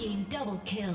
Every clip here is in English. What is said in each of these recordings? team double kill.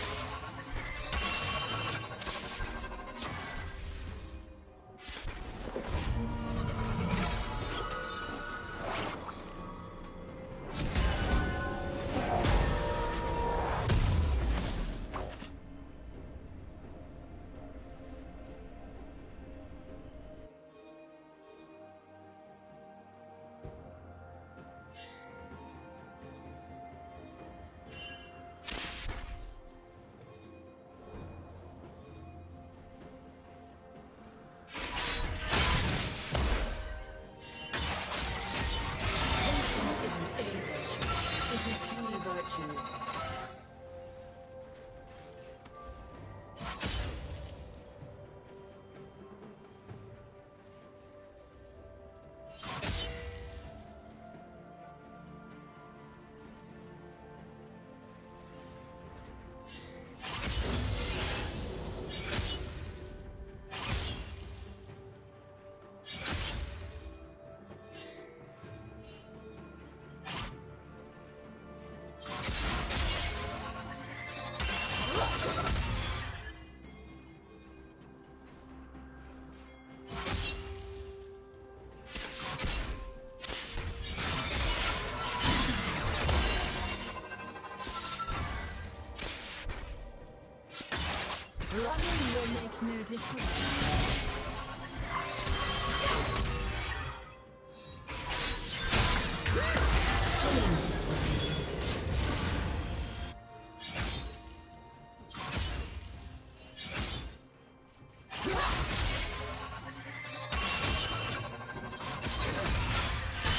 No difference.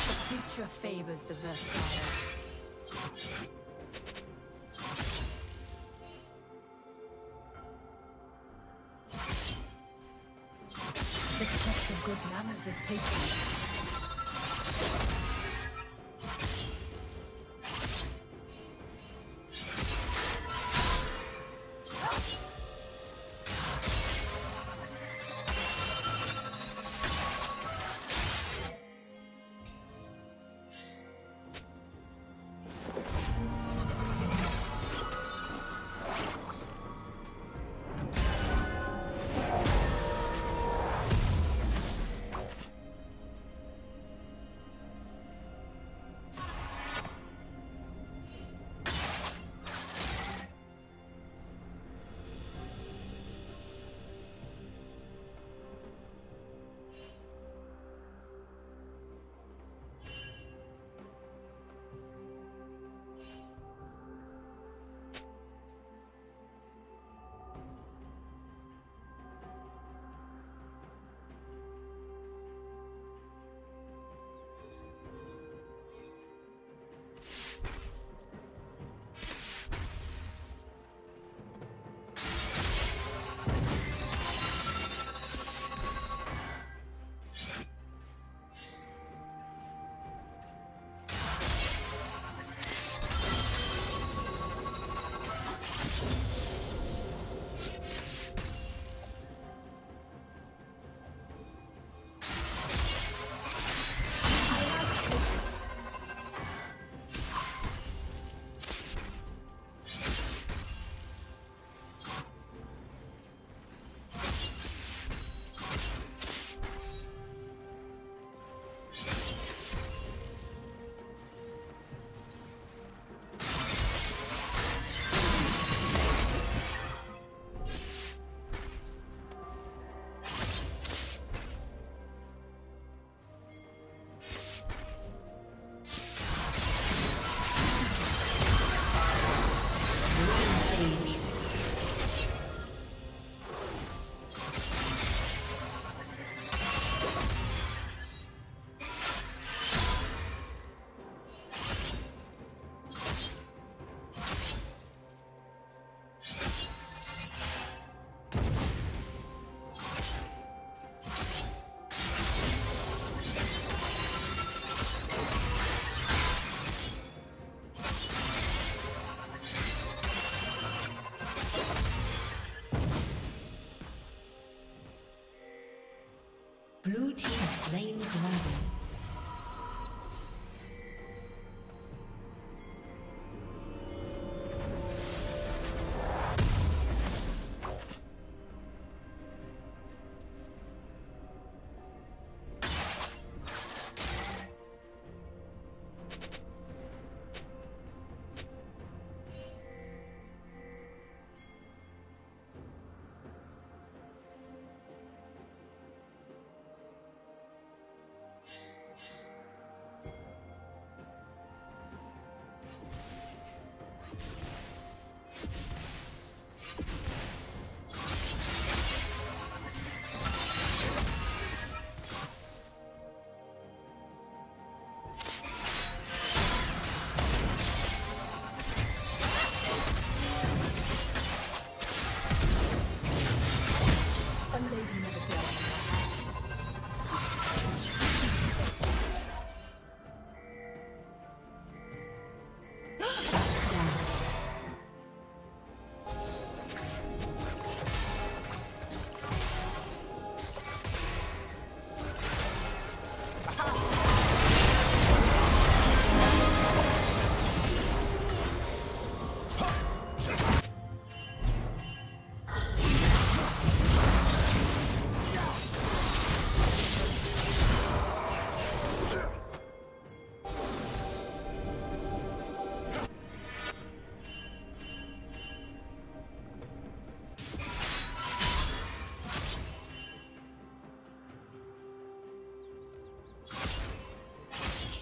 The future favors the versatile.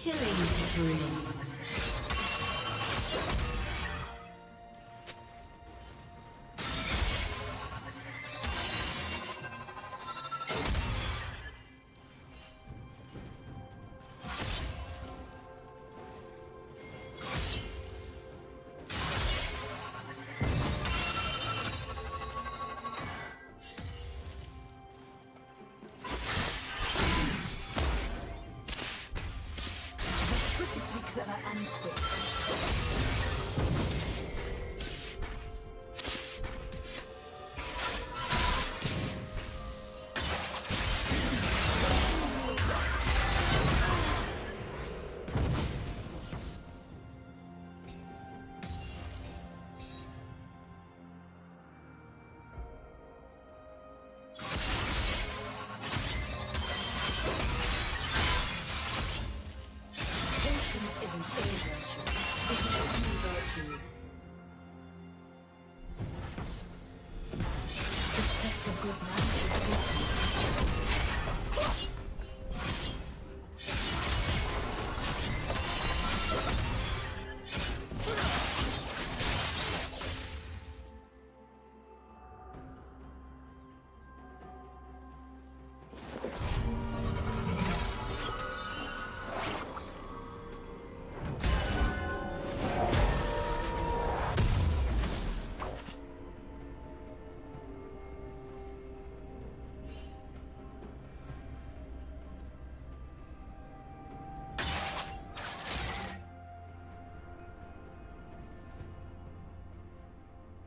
Killing spree.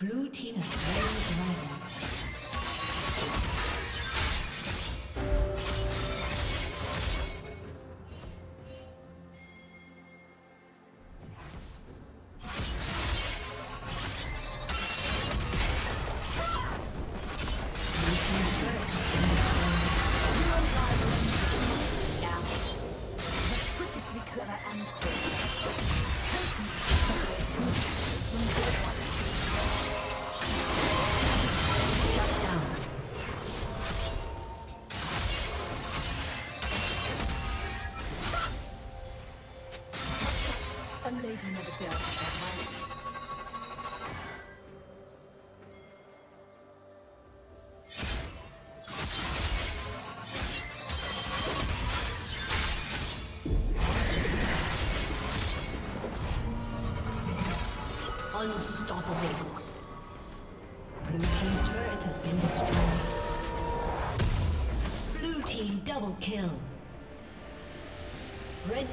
Blue team is very bright. Unstoppable. Blue team's turret has been destroyed. Blue team double kill. Red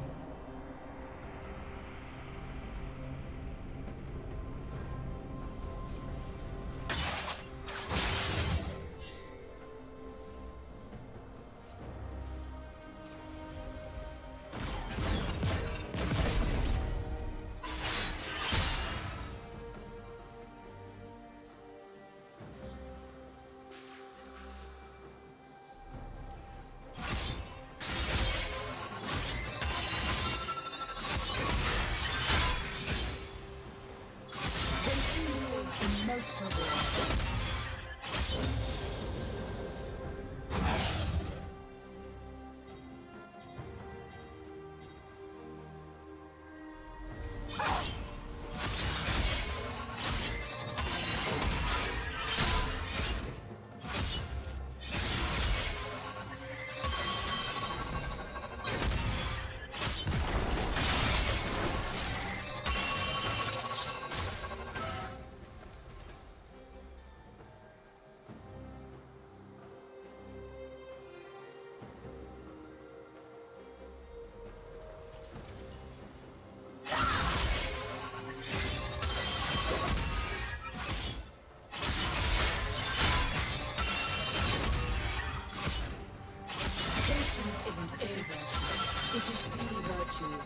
It is free virtue.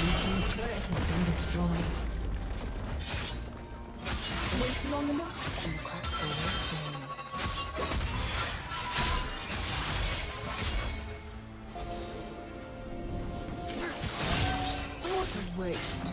The turret has been destroyed. Wait long enough and crack the wall. Waste.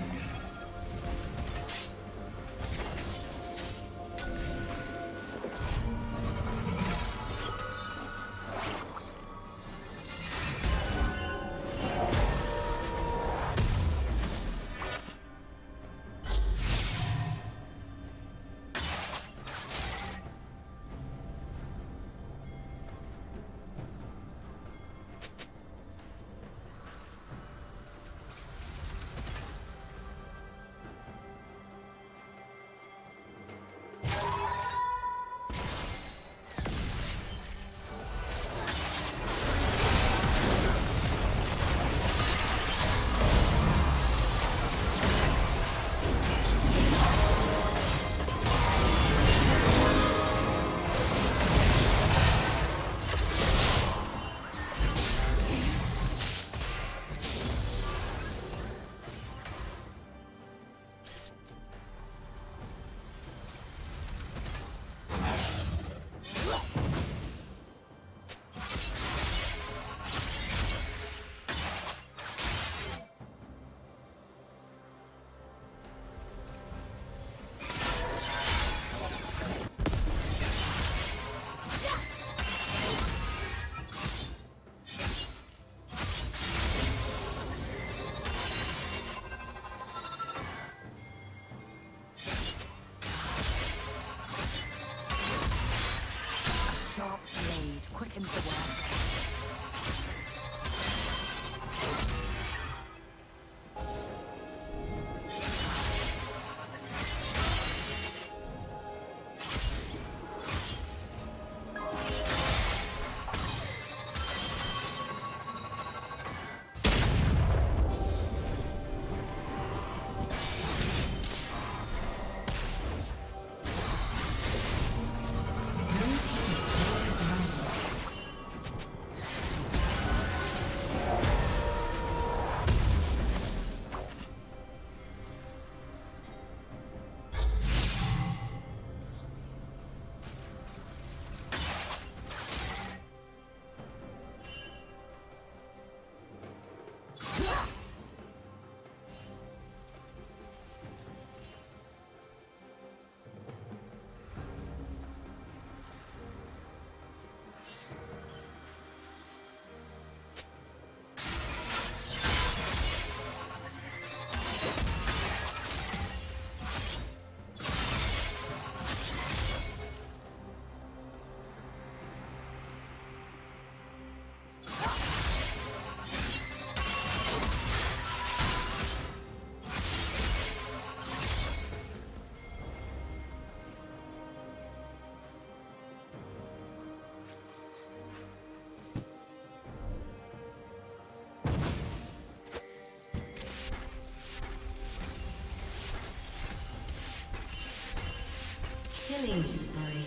Killing spree.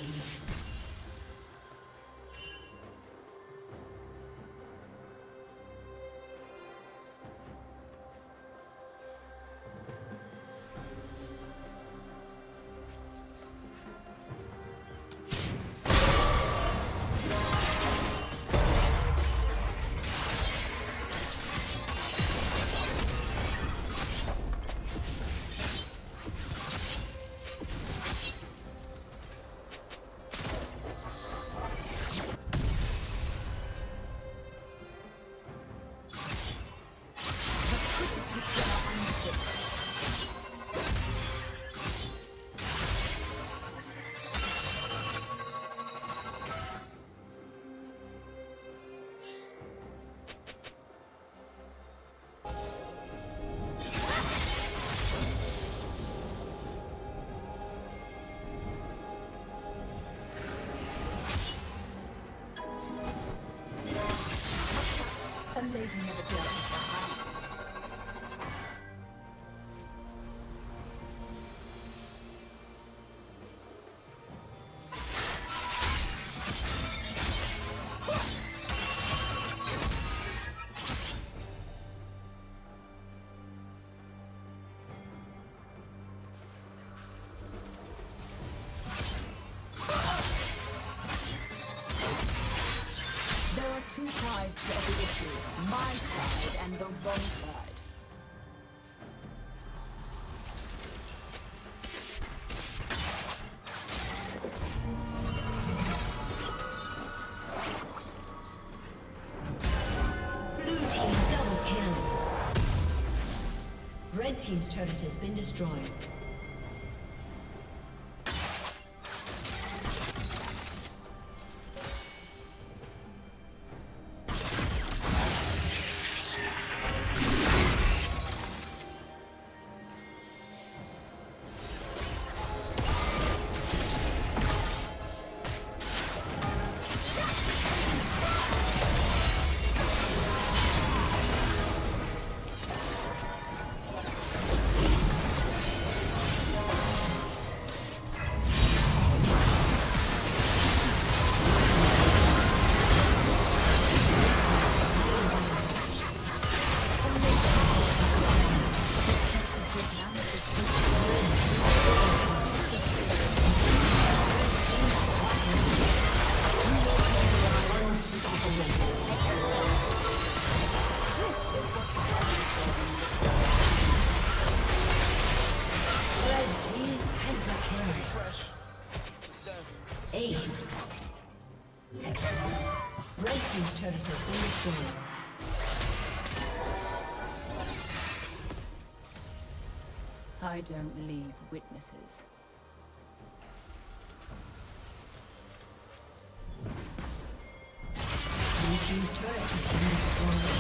sides of the issue, my side and the wrong side. Blue team double kill. Red team's turret has been destroyed. I don't leave witnesses. Thank you.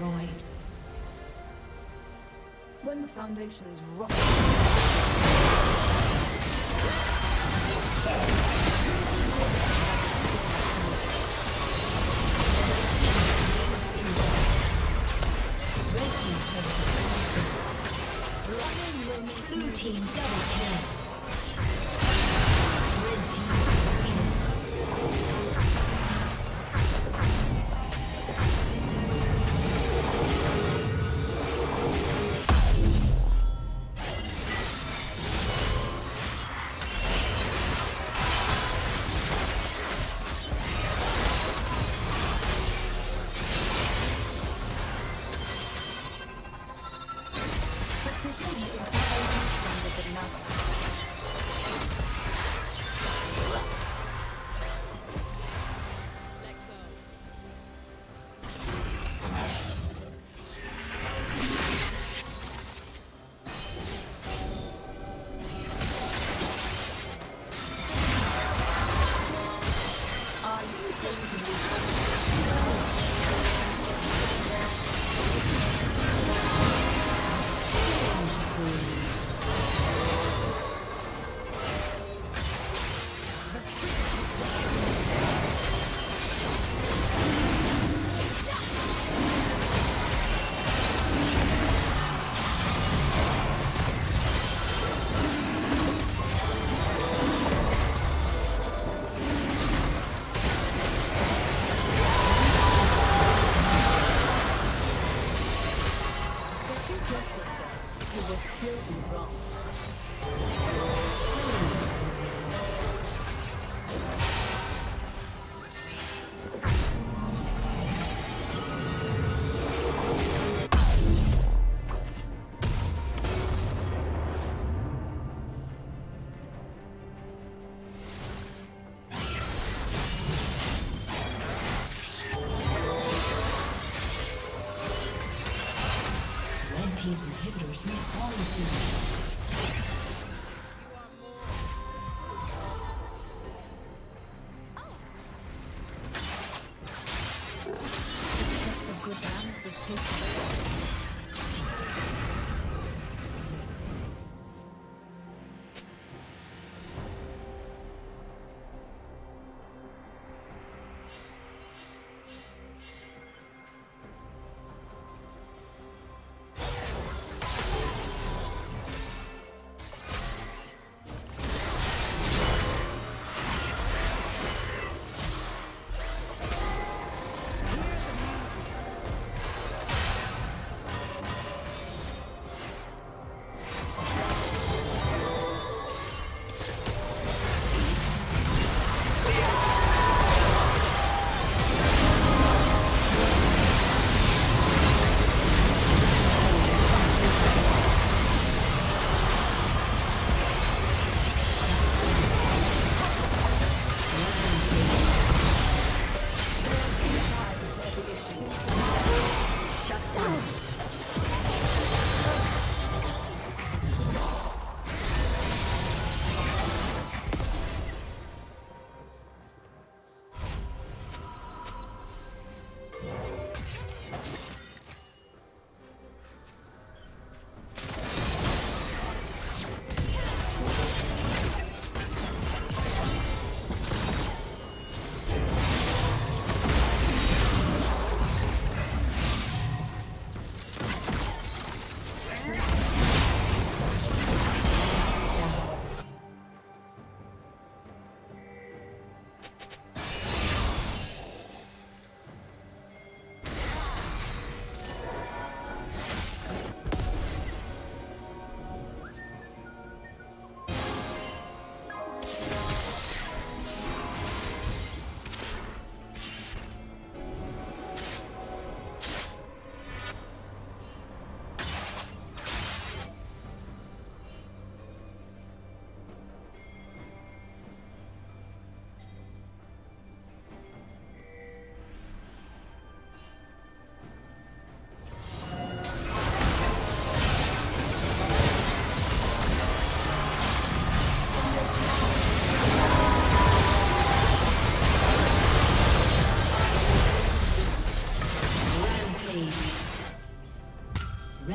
destroyed. When the foundation is rotten. Blue team double kill.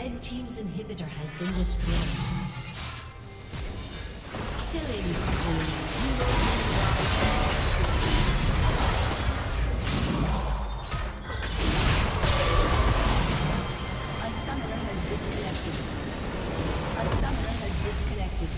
Red team's inhibitor has been destroyed. Killing spree. A summoner has disconnected.